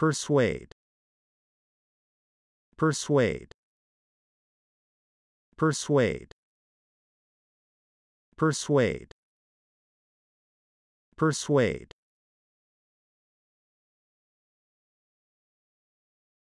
Persuade. Persuade. Persuade. Persuade. Persuade.